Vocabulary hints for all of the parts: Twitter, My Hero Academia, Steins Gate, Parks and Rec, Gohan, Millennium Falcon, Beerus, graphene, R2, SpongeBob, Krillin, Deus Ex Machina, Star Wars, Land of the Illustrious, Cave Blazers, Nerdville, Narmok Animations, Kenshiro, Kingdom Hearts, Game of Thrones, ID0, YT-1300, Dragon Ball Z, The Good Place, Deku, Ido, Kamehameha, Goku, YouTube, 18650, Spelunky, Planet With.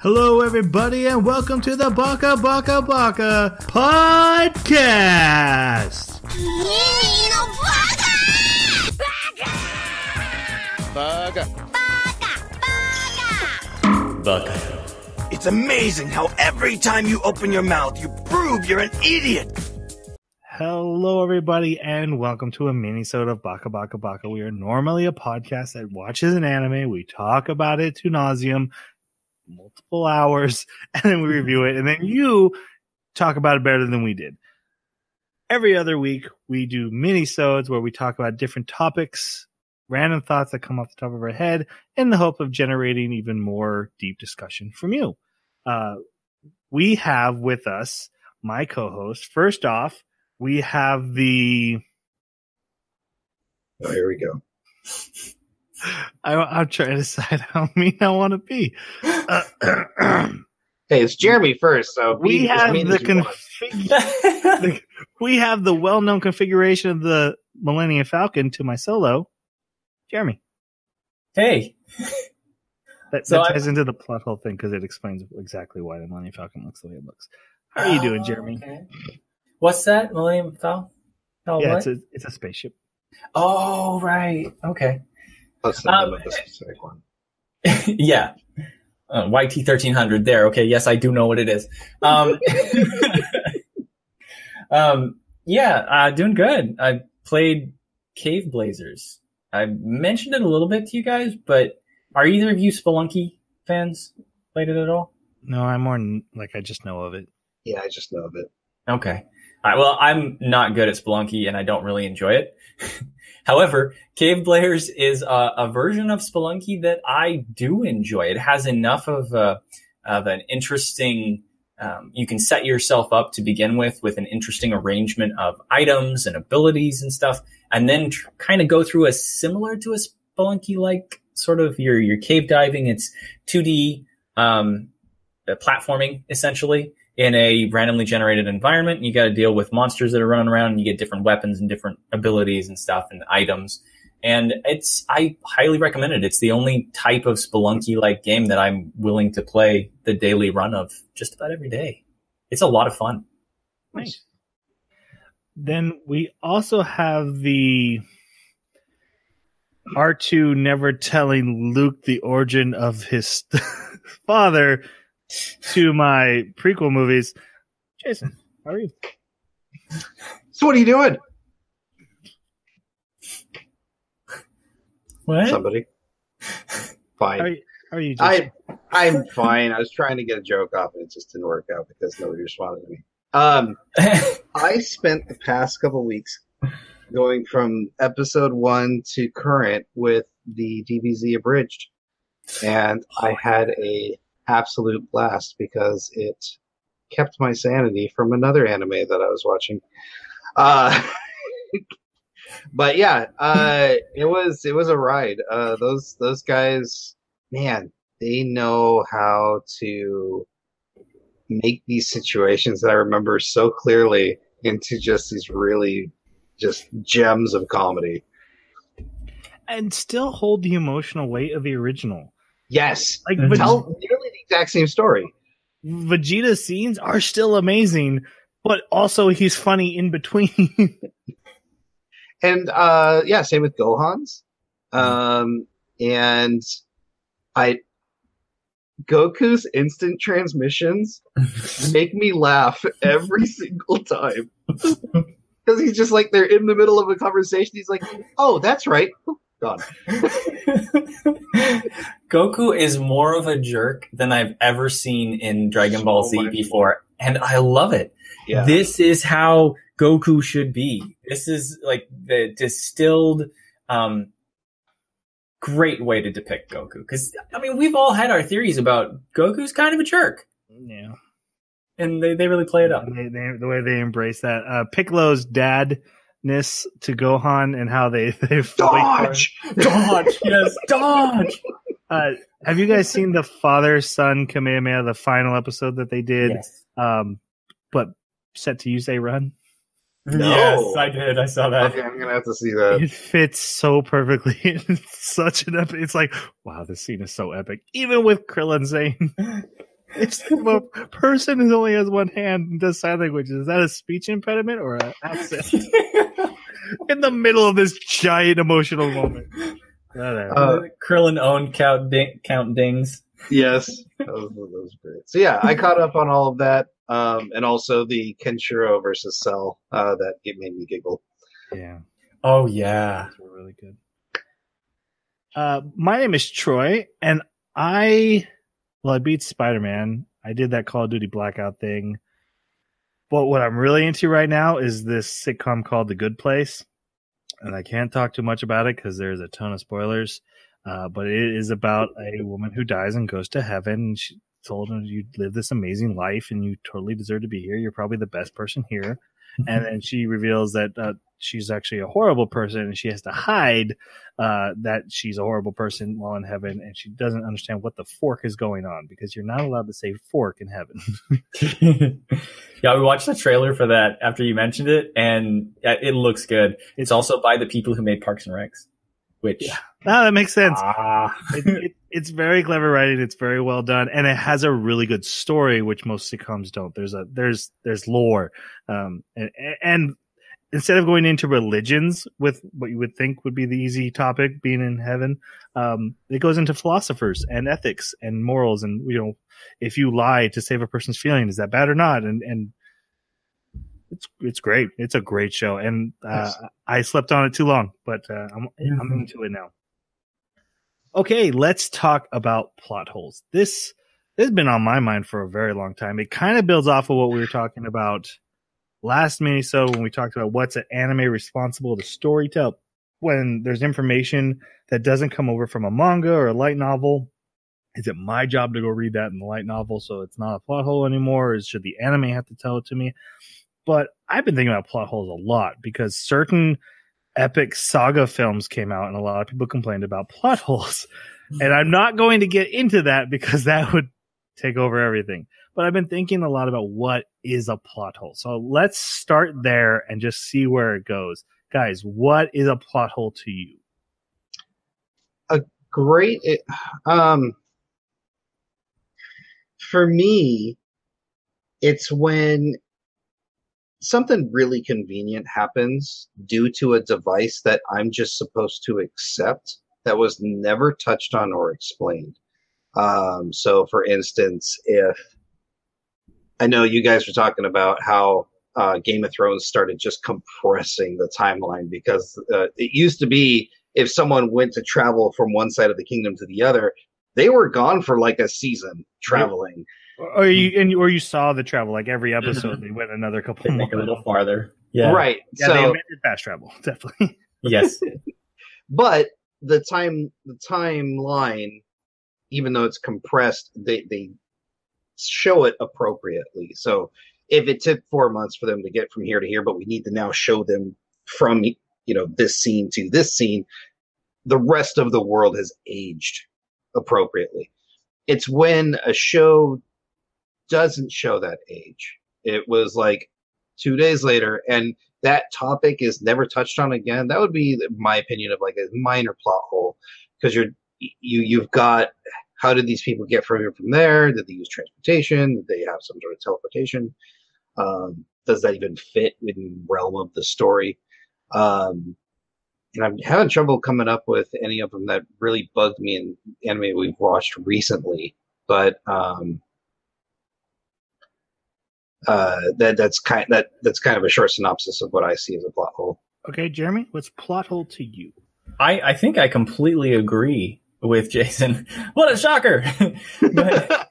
Hello everybody and welcome to the Baka Baka Baka podcast! Baka! Baka! Baka. It's amazing how every time you open your mouth you prove you're an idiot! Hello everybody and welcome to a mini-sode of Baka Baka Baka. We are normally a podcast that watches an anime, we talk about it to nauseam, multiple hours, and then we review it, and then you talk about it better than we did. Every other week, we do mini-sodes where we talk about different topics, random thoughts that come off the top of our head, in the hope of generating even more deep discussion from you. We have with us my co-host. First off, we have the... Oh, here we go. I'm trying to decide how mean I want to be. Hey, it's Jeremy first, so we have the well-known configuration of the Millennium Falcon to my solo, Jeremy. Hey, that ties into the plot hole thing because it explains exactly why the Millennium Falcon looks the way it looks. How are you doing, Jeremy? Okay. What's that, Millennium Falcon? Oh, yeah, it's a spaceship. Oh, right. Okay. Let's talk about the specific one. Yeah. YT-1300 there. Okay, yes, I do know what it is. Doing good. I played Cave Blazers. I mentioned it a little bit to you guys, but are either of you Spelunky fans? Played it at all? No, I'm more like I just know of it. Yeah, I just know of it. Okay. Well, I'm not good at Spelunky, and I don't really enjoy it. However, Cave Blazers is a version of Spelunky that I do enjoy. It has enough of an interesting... you can set yourself up to begin with an interesting arrangement of items and abilities and stuff, and then kind of go through a similar to a Spelunky-like sort of your cave diving. It's 2D platforming, essentially, in a randomly generated environment, and you got to deal with monsters that are running around, and you get different weapons and different abilities and stuff and items. And I highly recommend it. It's the only type of Spelunky-like game that I'm willing to play the daily run of just about every day. It's a lot of fun. Nice. Then we also have the R2 never telling Luke the origin of his father to my prequel movies. Jason, how are you? So what are you doing? What? Somebody. Fine. How are you Jason? I'm fine. I was trying to get a joke off and it just didn't work out because nobody responded to me. I spent the past couple weeks going from episode 1 to current with the DBZ Abridged. And I had a absolute blast because it kept my sanity from another anime that I was watching. But yeah, it was a ride. Those guys, man, they know how to make these situations that I remember so clearly into just these really just gems of comedy, and still hold the emotional weight of the original. Yes, like tell nearly the exact same story. Vegeta's scenes are still amazing, but also he's funny in between. And same with Gohan's. Goku's instant transmissions make me laugh every single time because he's just like they're in the middle of a conversation. He's like, "Oh, that's right." God. Goku is more of a jerk than I've ever seen in Dragon Ball Z before, and I love it. Yeah. This is how Goku should be. This is like the distilled, great way to depict Goku. Because, I mean, we've all had our theories about Goku's kind of a jerk. Yeah. And they really play it up. The way they embrace that. Piccolo's dad... ness to Gohan and how they dodge. Yes, dodge. Have you guys seen the father-son Kamehameha, the final episode that they did? Yes. But set to use a run. No. Yes, I did. I saw that. Okay, I'm gonna have to see that. It fits so perfectly. It's such an epic. It's like, wow, this scene is so epic, even with Krillin saying If a person who only has one hand and does sign language, is that a speech impediment or an accent? In the middle of this giant emotional moment. Krillin owned Count Dings. Yes. That was great. So yeah, I caught up on all of that. And also the Kenshiro versus Cell. That it made me giggle. Yeah. Oh, yeah. Those were really good. My name is Troy, and I beat Spider-Man. I did that Call of Duty Blackout thing. But what I'm really into right now is this sitcom called The Good Place. And I can't talk too much about it because there's a ton of spoilers. But it is about a woman who dies and goes to heaven. And she told her, you live this amazing life and you totally deserve to be here. You're probably the best person here. And then she reveals that she's actually a horrible person, and she has to hide that she's a horrible person while in heaven, and she doesn't understand what the fork is going on, because you're not allowed to say fork in heaven. Yeah, we watched the trailer for that after you mentioned it, and it looks good. It's also by the people who made Parks and Rec, which... Yeah. No, that makes sense. It's very clever writing. It's very well done, and it has a really good story, which most sitcoms don't. There's lore, and instead of going into religions with what you would think would be the easy topic, being in heaven, it goes into philosophers and ethics and morals. And, you know, if you lie to save a person's feeling, is that bad or not? And it's great. It's a great show. And, I slept on it too long, but, I'm into it now. Okay. Let's talk about plot holes. This has been on my mind for a very long time. It kind of builds off of what we were talking about last minisode when we talked about what's an anime responsible to storytell, when there's information that doesn't come over from a manga or a light novel. Is it my job to go read that in the light novel so it's not a plot hole anymore? Or should the anime have to tell it to me? But I've been thinking about plot holes a lot because certain epic saga films came out and a lot of people complained about plot holes. And I'm not going to get into that because that would take over everything. But I've been thinking a lot about what is a plot hole. So let's start there and just see where it goes. Guys, what is a plot hole to you? A great... for me, it's when something really convenient happens due to a device that I'm just supposed to accept that was never touched on or explained. So, for instance, if... I know you guys were talking about how Game of Thrones started just compressing the timeline because it used to be if someone went to travel from one side of the kingdom to the other, they were gone for like a season traveling. Or you saw the travel, like every episode they went another couple of a little farther. Yeah. Right. Yeah, so they invented fast travel, definitely. Yes. But the timeline, even though it's compressed, they show it appropriately. So if it took 4 months for them to get from here to here, but we need to now show them from, you know, this scene to this scene, the rest of the world has aged appropriately. It's when a show doesn't show that age. It was like 2 days later and that topic is never touched on again. That would be my opinion of like a minor plot hole, because you've got, how did these people get from here from there? Did they use transportation? Did they have some sort of teleportation? Does that even fit in the realm of the story? And I'm having trouble coming up with any of them that really bugged me in anime we've watched recently. But that's kind of a short synopsis of what I see as a plot hole. Okay, Jeremy, what's plot hole to you? I think I completely agree with Jason. What a shocker. but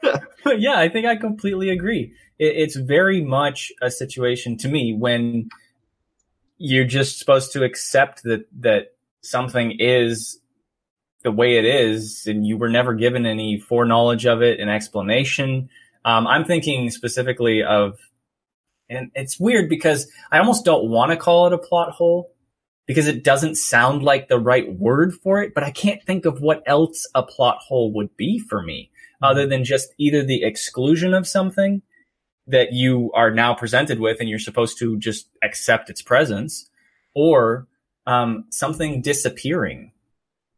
yeah, I think I completely agree. It's very much a situation to me when you're just supposed to accept that something is the way it is and you were never given any foreknowledge of it, an explanation. I'm thinking specifically of, and it's weird because I almost don't want to call it a plot hole, because it doesn't sound like the right word for it, but I can't think of what else a plot hole would be for me other than just either the exclusion of something that you are now presented with and you're supposed to just accept its presence, or something disappearing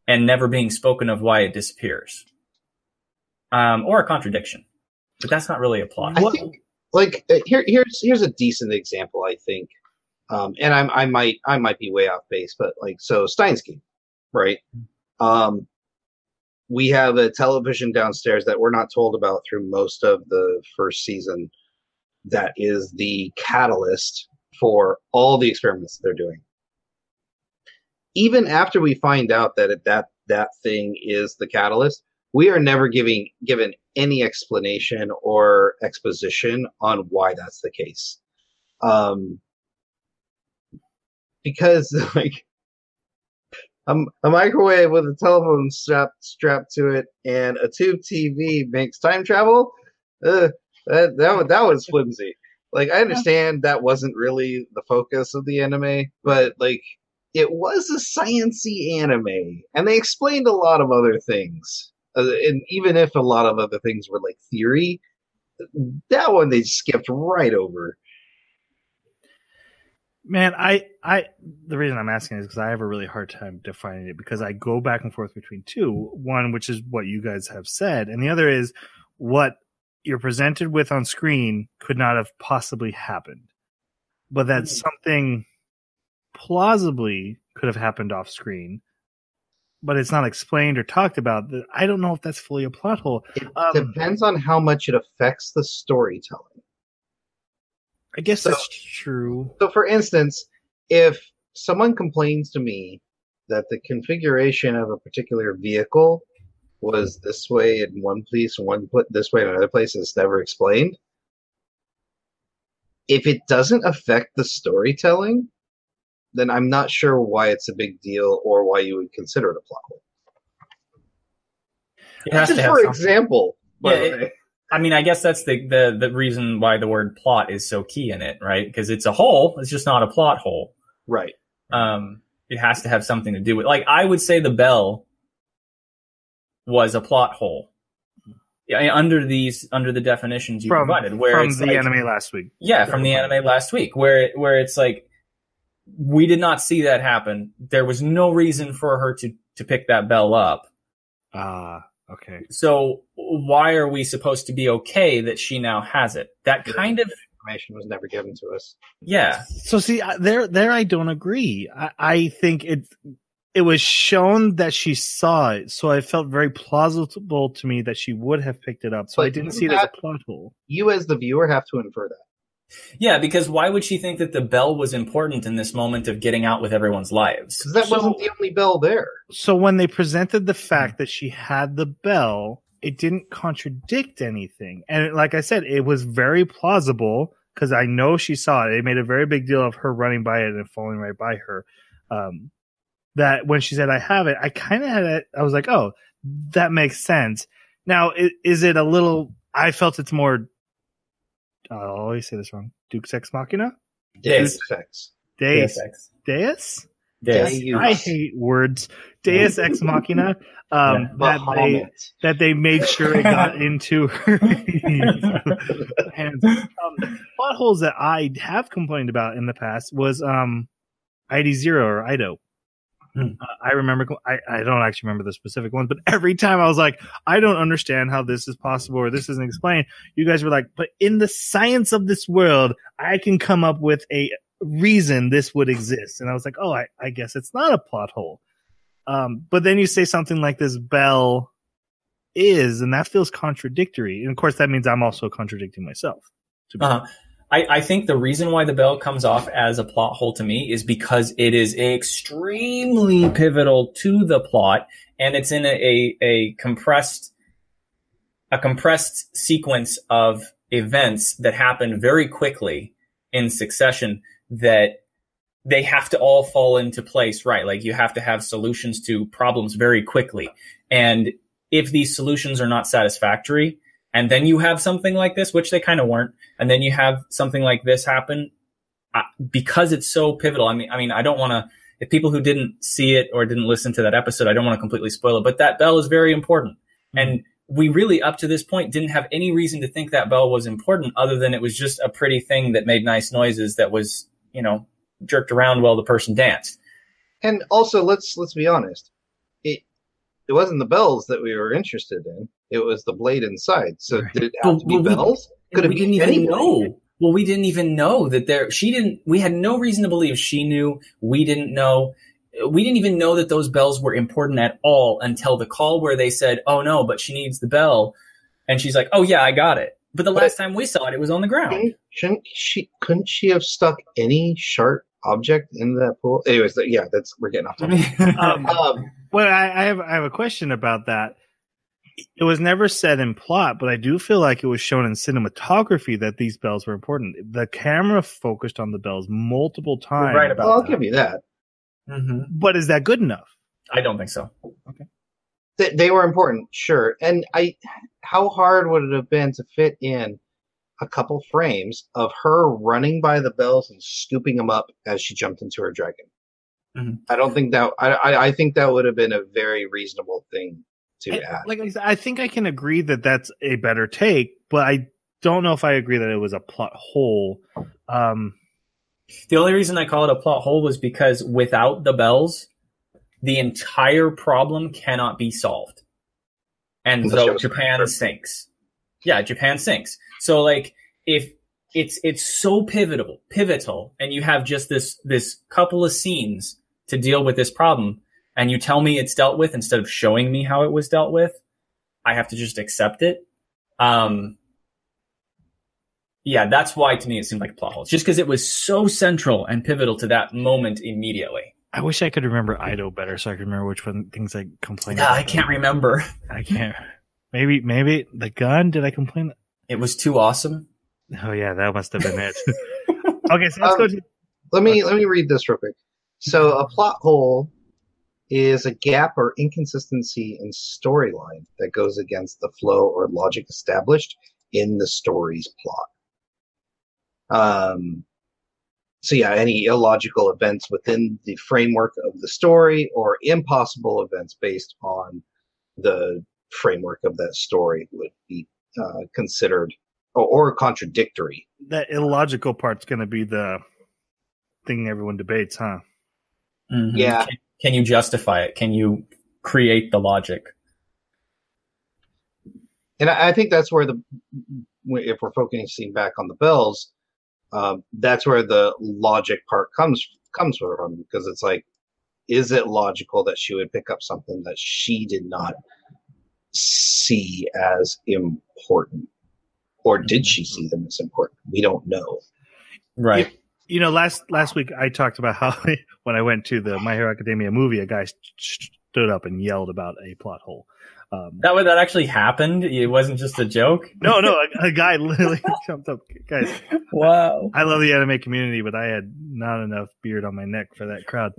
and never being spoken of why it disappears, or a contradiction. But that's not really a plot. I think, like, here's a decent example, I think. And I might be way off base, but like, so Steins Gate, right? We have a television downstairs that we're not told about through most of the first season. That is the catalyst for all the experiments that they're doing. Even after we find out that thing is the catalyst, we are never given any explanation or exposition on why that's the case. Because, like, a microwave with a telephone strapped to it and a tube TV makes time travel? That was flimsy. Like, I understand that wasn't really the focus of the anime, but, like, it was a science-y anime, and they explained a lot of other things. And even if a lot of other things were, like, theory, that one they skipped right over. Man, I the reason I'm asking is because I have a really hard time defining it, because I go back and forth between two. One, which is what you guys have said, and the other is what you're presented with on screen could not have possibly happened, but that something plausibly could have happened off screen, but it's not explained or talked about. I don't know if that's fully a plot hole. It depends on how much it affects the storytelling. I guess that's true. So, for instance, if someone complains to me that the configuration of a particular vehicle was this way in one place and this way in another place, and it's never explained, if it doesn't affect the storytelling, then I'm not sure why it's a big deal or why you would consider it a plot hole. Just for example, by the way. I mean, I guess that's the reason why the word plot is so key in it, right? Because it's a hole. It's just not a plot hole. Right. It has to have something to do with... Like, I would say the bell was a plot hole. Yeah, under the definitions you provided. From the anime last week. Yeah, from the anime last week, where it's like, we did not see that happen. There was no reason for her to pick that bell up. Okay. So why are we supposed to be okay that she now has it? That kind of information was never given to us. Yeah. So see, there I don't agree. I think it was shown that she saw it, so it felt very plausible to me that she would have picked it up. So I didn't see it as a plot hole. You as the viewer have to infer that. Yeah, because why would she think that the bell was important in this moment of getting out with everyone's lives? Because that wasn't the only bell there. So when they presented the fact that she had the bell, it didn't contradict anything. And like I said, it was very plausible because I know she saw it. It made a very big deal of her running by it and falling right by her. That when she said, I have it, I kind of had it. I was like, oh, that makes sense. Now, is it a little, I felt it's more, I'll always say this wrong. Deus Ex Machina? Deus Ex? I hate words. Deus Ex Machina. That they made sure it got into her hands. Plot holes that I have complained about in the past was ID0 or Ido. I remember, I don't actually remember the specific ones, but every time I was like, I don't understand how this is possible or this isn't explained. You guys were like, but in the science of this world, I can come up with a reason this would exist. And I was like, oh, I guess it's not a plot hole. But then you say something like this bell is, and that feels contradictory. And of course, that means I'm also contradicting myself. I think the reason why the bell comes off as a plot hole to me is because it is extremely pivotal to the plot, and it's in a compressed sequence of events that happen very quickly in succession that they have to all fall into place, right? Like, you have to have solutions to problems very quickly. And if these solutions are not satisfactory, and then you have something like this, which they kind of weren't, and then you have something like this happen, because it's so pivotal. I mean, I don't want to, if people who didn't see it or didn't listen to that episode, I don't want to completely spoil it, but that bell is very important. And we really, up to this point, didn't have any reason to think that bell was important other than it was just a pretty thing that made nice noises that was, you know, jerked around while the person danced. And also, let's be honest. It wasn't the bells that we were interested in. It was the blade inside. So did it have to be bells? Could it be any blade? Well, we didn't even know that there. She didn't. We had no reason to believe she knew. We didn't know. We didn't even know that those bells were important at all until the call where they said, "Oh no, but she needs the bell," and she's like, "Oh yeah, I got it." But the last time we saw it, it was on the ground. Couldn't she have stuck any sharp object in that pool? Anyways, yeah, that's we're getting off topic. Well, I have a question about that. It was never said in plot, but I do feel like it was shown in cinematography that these bells were important. The camera focused on the bells multiple times. You're right about I'll give you that. Mm-hmm. But is that good enough? I don't think so. Okay. They were important, sure. And how hard would it have been to fit in a couple frames of her running by the bells and scooping them up as she jumped into her dragon? Mm-hmm. I don't think that. I think that would have been a very reasonable thing. Like I said, I think I can agree that that's a better take, but I don't know if I agree that it was a plot hole. The only reason I call it a plot hole was because without the bells, the entire problem cannot be solved. And so Japan sinks. Yeah, Japan sinks. So like if it's so pivotal, and you have just this couple of scenes to deal with this problem, and you tell me it's dealt with instead of showing me how it was dealt with, I have to just accept it. Yeah, that's why to me it seemed like a plot hole. Just because it was so central and pivotal to that moment immediately. I wish I could remember Ido better so I could remember which one things I complained about. I can't remember. I can't. Maybe the gun, did I complain? It was too awesome. Oh yeah, that must have been it. Okay, so let's go to... Let me read this real quick. So a plot hole is a gap or inconsistency in storyline that goes against the flow or logic established in the story's plot. So yeah, any illogical events within the framework of the story or impossible events based on the framework of that story would be considered or contradictory. That illogical part's going to be the thing everyone debates, huh? Mm-hmm. Yeah. Can you justify it? Can you create the logic? And I think that's where if we're focusing back on the bells, that's where the logic part comes from, because it's like, is it logical that she would pick up something that she did not see as important, or did she see them as important? We don't know. Right. You know, last week I talked about how when I went to the My Hero Academia movie, a guy stood up and yelled about a plot hole. That actually happened? It wasn't just a joke? No, a guy literally jumped up. Guys, wow. I love the anime community, but I had not enough beard on my neck for that crowd.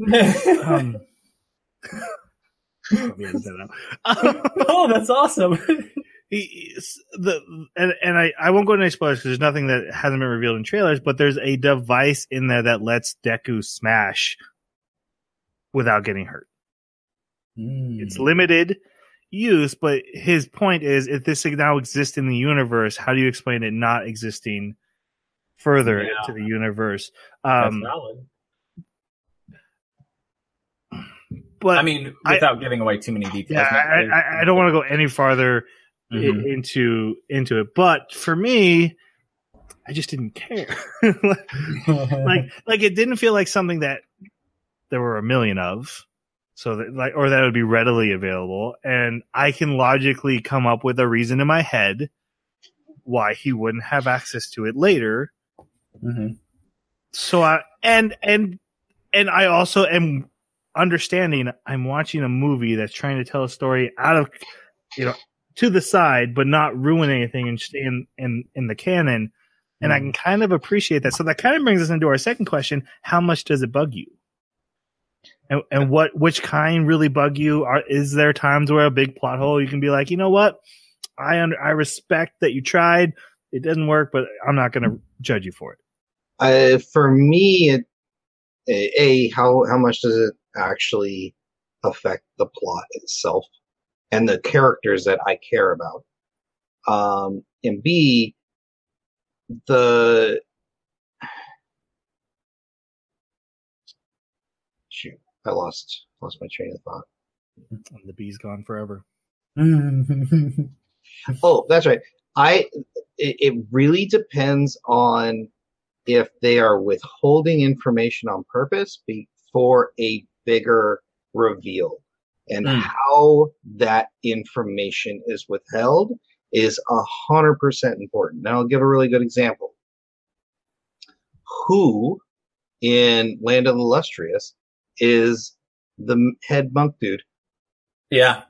Oh, that's awesome. I won't go into any spoilers because there's nothing that hasn't been revealed in trailers, but there's a device in there that lets Deku smash without getting hurt. It's limited use, but his point is, if this now exists in the universe, how do you explain it not existing further into the universe? That's valid. But I mean, without giving away too many details. Yeah, I don't want to go any farther. Mm-hmm. into it, but for me, I just didn't care. like it didn't feel like something that there were a million of, so that or that would be readily available, and I can logically come up with a reason in my head why he wouldn't have access to it later. Mm-hmm. So I also am understanding. I'm watching a movie that's trying to tell a story out of to the side, but not ruin anything and stay in the canon. And I can kind of appreciate that. So that kind of brings us into our second question. How much does it bug you? And which kind really bug you? Is there times where a big plot hole, you can be like, you know what? I respect that you tried. It didn't work, but I'm not going to judge you for it. For me, how much does it actually affect the plot itself and the characters that I care about? And B, shoot, I lost my train of thought. And the bee's gone forever. Oh, that's right. It really depends on if they are withholding information on purpose for a bigger reveal. And how that information is withheld is 100% important. Now, I'll give a really good example. Who in Land of the Illustrious is the head monk dude? Yeah.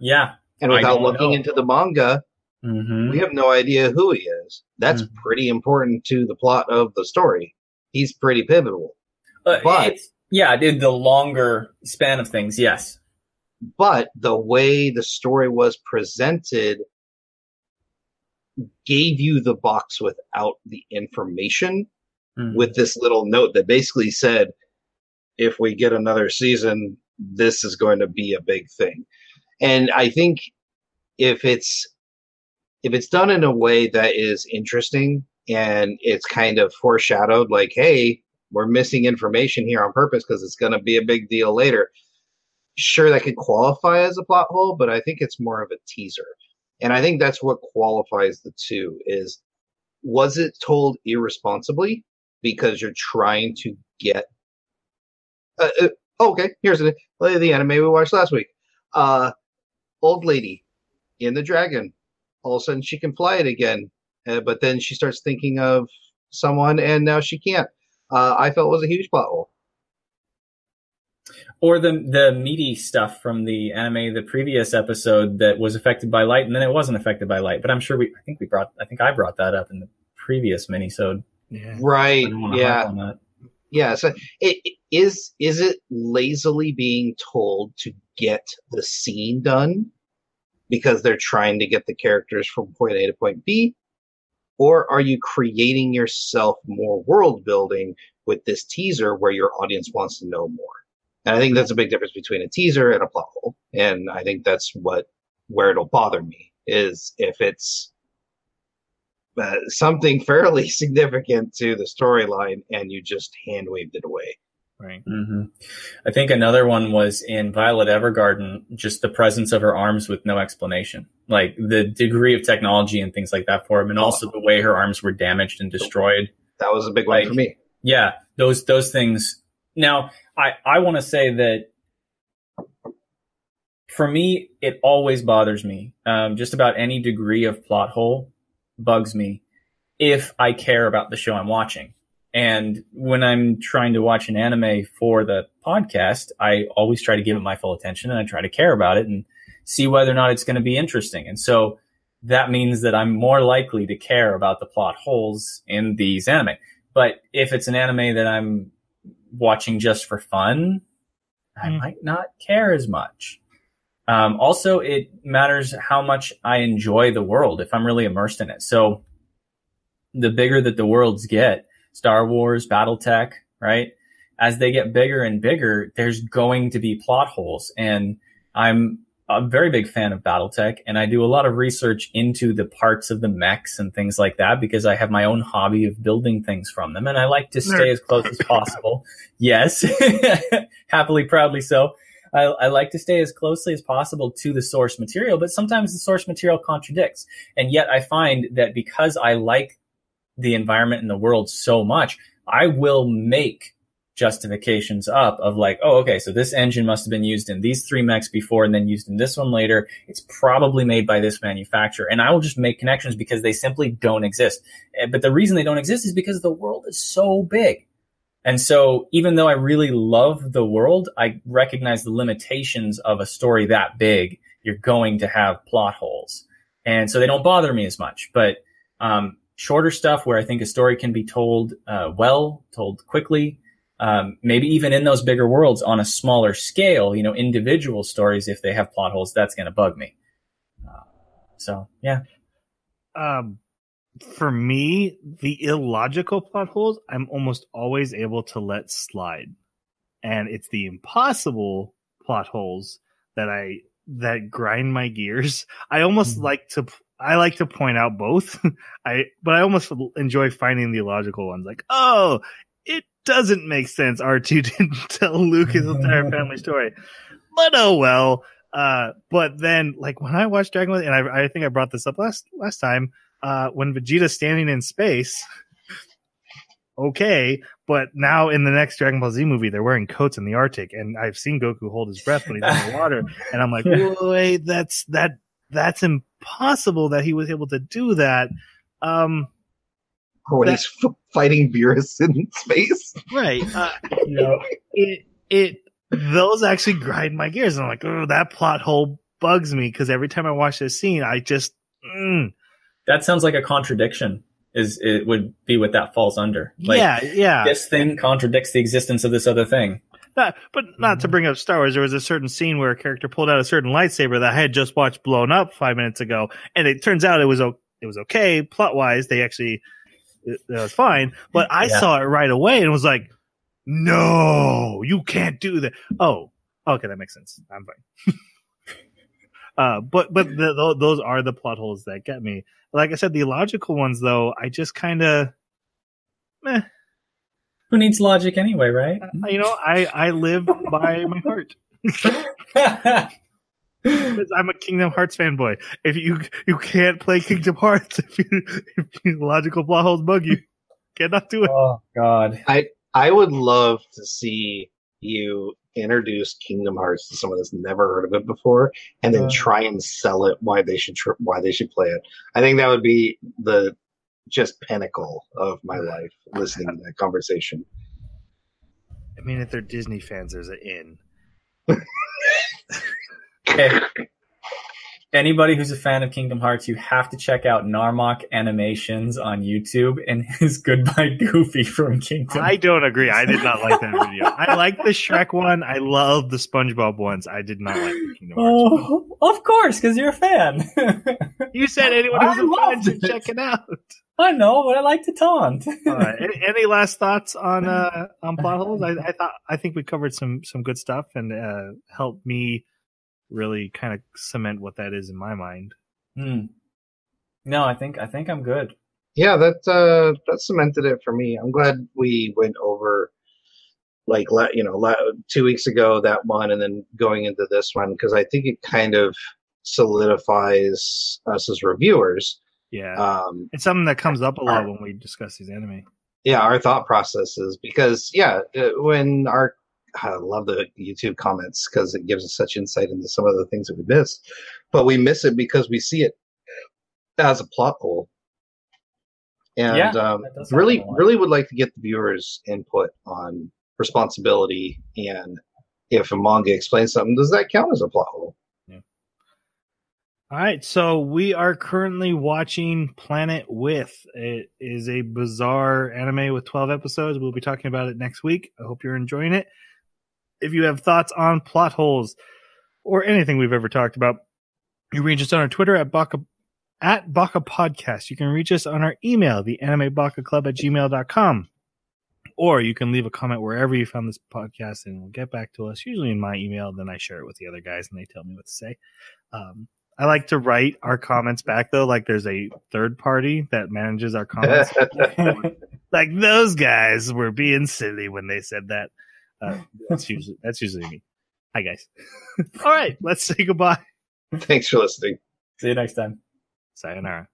And without looking into the manga, we have no idea who he is. That's pretty important to the plot of the story. He's pretty pivotal. But the longer span of things, yes. But the way the story was presented gave you the box without the information, with this little note that basically said, if we get another season, this is going to be a big thing. And I think if it's done in a way that is interesting and it's kind of foreshadowed, like, hey, we're missing information here on purpose because it's going to be a big deal later. Sure, that could qualify as a plot hole, but I think it's more of a teaser. And I think that's what qualifies the two is, was it told irresponsibly because you're trying to get... okay, here's the anime we watched last week. Old lady in the dragon. All of a sudden she can fly it again, but then she starts thinking of someone and now she can't. I felt it was a huge plot hole. Or the meaty stuff from the anime, the previous episode that was affected by light, and then it wasn't affected by light. But I'm sure I brought that up in the previous minisode. Yeah. Right. Yeah. So is it lazily being told to get the scene done because they're trying to get the characters from point A to point B, or are you creating yourself more world building with this teaser where your audience wants to know more? And I think that's a big difference between a teaser and a plot hole. And I think that's where it'll bother me is if it's something fairly significant to the storyline and you just hand waved it away. Right. Mm-hmm. I think another one was in Violet Evergarden, just the presence of her arms with no explanation, like the degree of technology and things like that for him. And also the way her arms were damaged and destroyed. That was a big one for me. Yeah. Those things. Now, I want to say that for me, it always bothers me. Just about any degree of plot hole bugs me if I care about the show I'm watching. And when I'm trying to watch an anime for the podcast, I always try to give it my full attention and I try to care about it and see whether or not it's going to be interesting. And so that means that I'm more likely to care about the plot holes in these anime. But if it's an anime that I'm watching just for fun, I might not care as much. Also, it matters how much I enjoy the world if I'm really immersed in it. So the bigger that the worlds get, Star Wars, Battletech, right? As they get bigger and bigger, there's going to be plot holes. And I'm a very big fan of Battletech, and I do a lot of research into the parts of the mechs and things like that because I have my own hobby of building things from them, and I like to stay as close as possible. Yes, happily, proudly so. I like to stay as closely as possible to the source material, but sometimes the source material contradicts. And yet I find that because I like the environment and the world so much, I will make justifications up of like, oh, okay, so this engine must have been used in these three mechs before and then used in this one later. It's probably made by this manufacturer. And I will just make connections because they simply don't exist. But the reason they don't exist is because the world is so big. And so even though I really love the world, I recognize the limitations of a story that big. You're going to have plot holes. And so they don't bother me as much. But shorter stuff where I think a story can be told told quickly, maybe even in those bigger worlds on a smaller scale, you know, individual stories, if they have plot holes, that's going to bug me. For me, the illogical plot holes, I'm almost always able to let slide. And it's the impossible plot holes that grind my gears. I almost like to point out both. But I almost enjoy finding the illogical ones, like, oh, it doesn't make sense R2 didn't tell Luke his entire family story. But oh well, But then, like, when I watched Dragon Ball, and I think I brought this up last time, when Vegeta's standing in space, okay, but now in the next Dragon Ball Z movie, they're wearing coats in the Arctic, and I've seen Goku hold his breath when he's in the water, and I'm like, wait, that's impossible that he was able to do that. Or when he's fighting Beerus in space. Right. You know, those actually grind my gears. And I'm like, oh, that plot hole bugs me, because every time I watch this scene, I just... That sounds like a contradiction. It would be what that falls under. Like, yeah. This thing contradicts the existence of this other thing. But not to bring up Star Wars, there was a certain scene where a character pulled out a certain lightsaber that I had just watched blown up 5 minutes ago, and it turns out it was okay plot-wise. They actually... It was fine, but I saw it right away and was like, no, you can't do that. Oh, okay, that makes sense. I'm fine. But those are the plot holes that get me. Like I said, the logical ones, though, I just kind of, meh. Who needs logic anyway, right? You know, I live by my heart. Because I'm a Kingdom Hearts fanboy. If you can't play Kingdom Hearts, if logical plot holes bug you, cannot do it. Oh God! I would love to see you introduce Kingdom Hearts to someone that's never heard of it before, and then try and sell it why they should play it. I think that would be the just pinnacle of my life. Listening to that conversation. I mean, if they're Disney fans, there's an in. If anybody who's a fan of Kingdom Hearts, you have to check out Narmok Animations on YouTube and his Goodbye Goofy from Kingdom Hearts. I don't agree. I did not like that video. I like the Shrek one. I love the SpongeBob ones. I did not like the Kingdom Hearts one. Of course, because you're a fan. You said anyone who's a fan should check it out. I know, but I like to taunt. All right. Any last thoughts on plot holes? I think we covered some good stuff and helped me really kind of cement what that is in my mind. No, I think I'm good. Yeah, that cemented it for me. I'm glad we went over, like, you know, 2 weeks ago that one, and then going into this one, because I think it kind of solidifies us as reviewers. Yeah, it's something that comes up a lot when we discuss these anime. Yeah, our thought processes, because when our... I love the YouTube comments because it gives us such insight into some of the things that we miss, but we miss it because we see it as a plot hole. And really would like to get the viewers' input on responsibility, and if a manga explains something, does that count as a plot hole? Yeah. All right, so we are currently watching Planet With. It is a bizarre anime with 12 episodes. We'll be talking about it next week. I hope you're enjoying it. If you have thoughts on plot holes or anything we've ever talked about, you reach us on our Twitter at Baka Podcast. You can reach us on our email, theanimebakaclub@gmail.com. Or you can leave a comment wherever you found this podcast and we'll get back to us, usually in my email. Then I share it with the other guys and they tell me what to say. I like to write our comments back, though. Like, there's a third party that manages our comments. Like, those guys were being silly when they said that. That's usually me. Hi, guys. All right, let's say goodbye. Thanks for listening. See you next time. Sayonara.